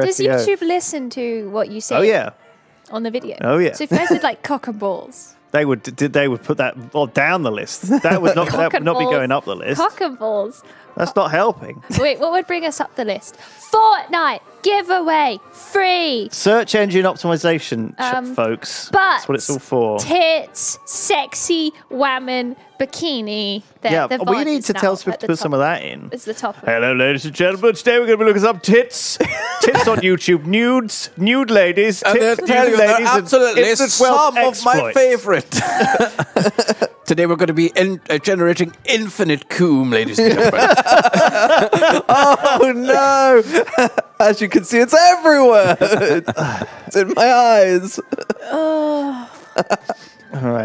for Does SEO. Does YouTube listen to what you say? Oh yeah. On the video. Oh yeah. So if I said like cock and balls, they would put that down the list. That would not that would not be going up the list. Cock and balls. That's not helping. Wait, what would bring us up the list? Fortnite giveaway free. Search engine optimization, folks. But that's what it's all for. Tits, sexy, whammon, bikini. We need to tell Swift to put some of that in. It's the top. Hello, ladies and gentlemen. Today we're going to be looking up tits. Tits on YouTube. Nudes, nude ladies. Tits, nude ladies. Absolutely. Some of my favorite. Today we're going to be generating infinite cum, ladies and gentlemen. Oh, no. As you can see, it's everywhere. It's in my eyes. Oh. All right.